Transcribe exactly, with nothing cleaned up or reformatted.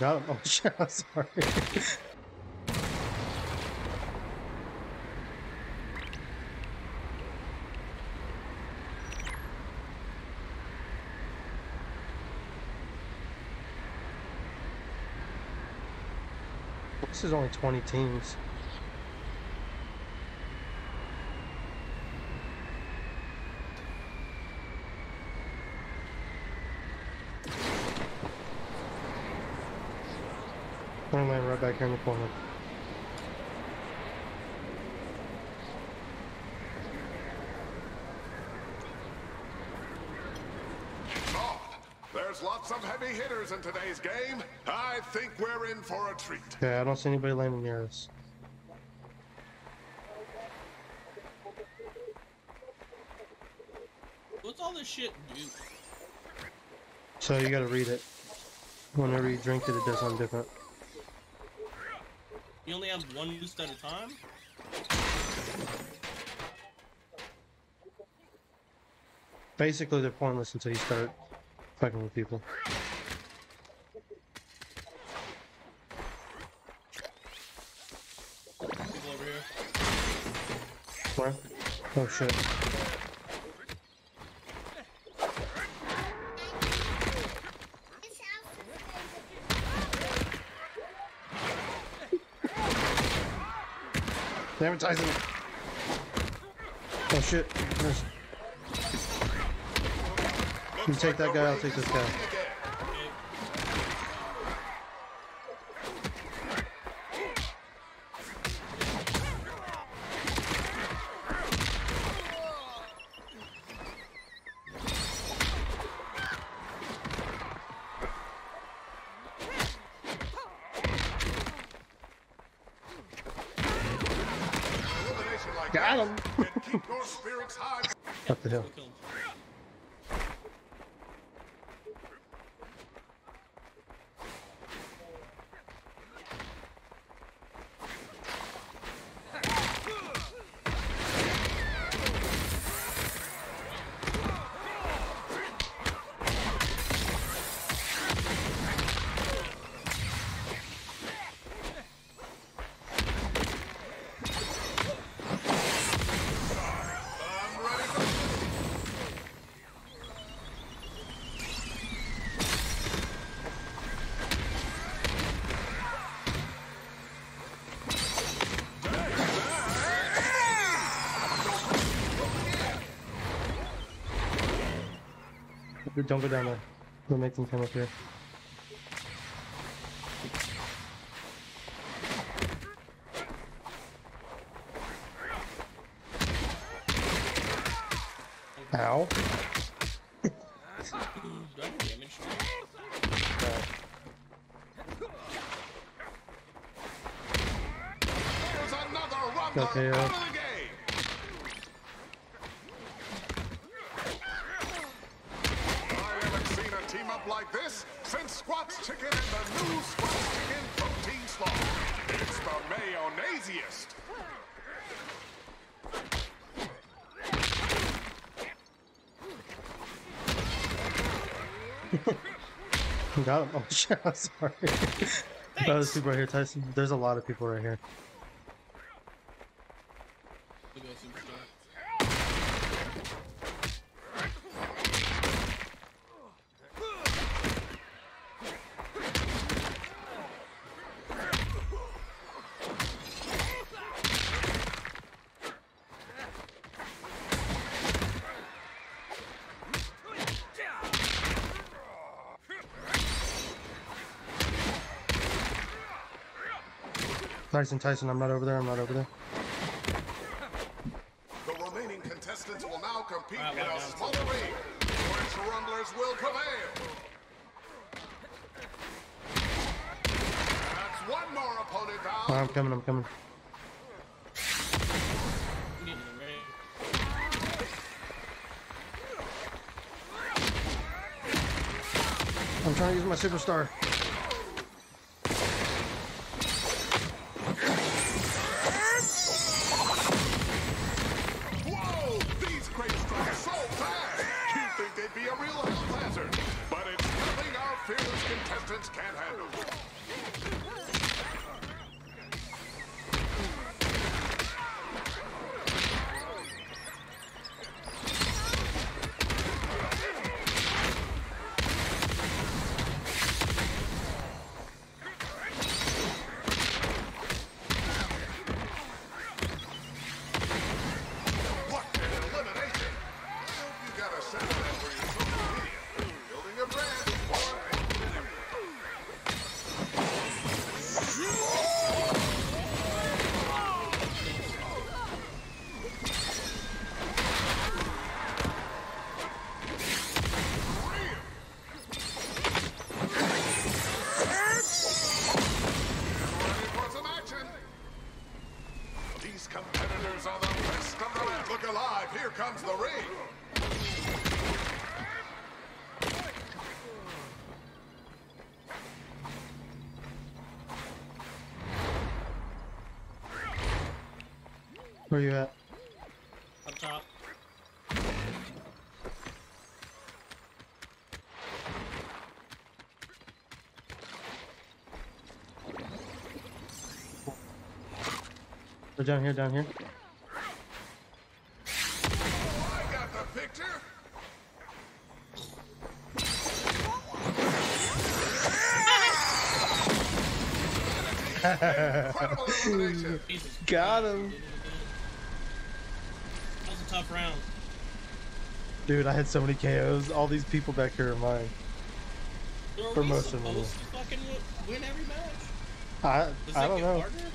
Got him. Oh shit, I'm sorry. This is only twenty teams. I'm landing right back here in the corner. Lord, there's lots of heavy hitters in today's game. I think we're in for a treat. Yeah, I don't see anybody landing near us. What's all this shit do? So you gotta read it. Whenever you drink it, it does something different. You only have one boost at a time? Basically, they're pointless until you start fucking with people. People over here. Where? Oh shit. Damn it, Tyson. Oh shit. There's... You take that guy, I'll take this guy. Got him! Up the hill. Don't go down there. We'll make them come up here. Ow. Do I have damage? There's another rumble okay, uh, out of the game. Like this since Squat's Chicken and the new Squat's Chicken protein slot. It's the mayonnaisiest. Got him. Oh shit, I'm sorry. Oh, there's people right here, Tyson. There's a lot of people right here. Tyson, Tyson, I'm not over there, I'm not over there. The remaining contestants will now compete right, in a smaller ring, which rumblers will prevail. That's one more opponent down. Oh, I'm coming, I'm coming. I'm trying to use my superstar. comes the ring. Where you at? Up top. We're down here, down here. I got the picture. Got him. That was a tough round. Dude, I had so many K Os. All these people back here are mine. So are for most of them. Fucking win every match? I, I don't know. Partner?